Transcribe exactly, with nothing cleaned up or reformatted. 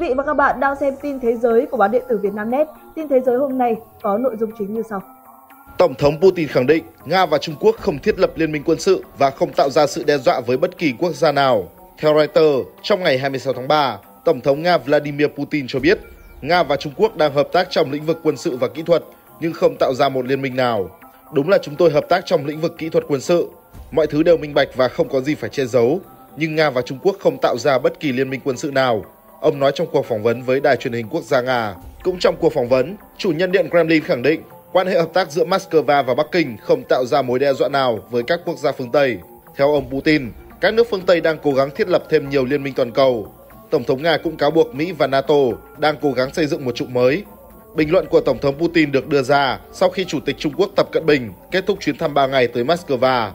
vị và các bạn đang xem tin thế giới của báo điện tử Vietnamnet. Tin thế giới hôm nay có nội dung chính như sau. Tổng thống Putin khẳng định Nga và Trung Quốc không thiết lập liên minh quân sự và không tạo ra sự đe dọa với bất kỳ quốc gia nào. Theo Reuters, trong ngày hai mươi sáu tháng ba, Tổng thống Nga Vladimir Putin cho biết Nga và Trung Quốc đang hợp tác trong lĩnh vực quân sự và kỹ thuật nhưng không tạo ra một liên minh nào. Đúng là chúng tôi hợp tác trong lĩnh vực kỹ thuật quân sự. Mọi thứ đều minh bạch và không có gì phải che giấu. Nhưng Nga và Trung Quốc không tạo ra bất kỳ liên minh quân sự nào, ông nói trong cuộc phỏng vấn với đài truyền hình quốc gia Nga. Cũng trong cuộc phỏng vấn, chủ nhân điện Kremlin khẳng định quan hệ hợp tác giữa Moscow và Bắc Kinh không tạo ra mối đe dọa nào với các quốc gia phương Tây. Theo ông Putin, các nước phương Tây đang cố gắng thiết lập thêm nhiều liên minh toàn cầu. Tổng thống Nga cũng cáo buộc Mỹ và NATO đang cố gắng xây dựng một trụ mới. Bình luận của Tổng thống Putin được đưa ra sau khi Chủ tịch Trung Quốc Tập Cận Bình kết thúc chuyến thăm ba ngày tới Moscow.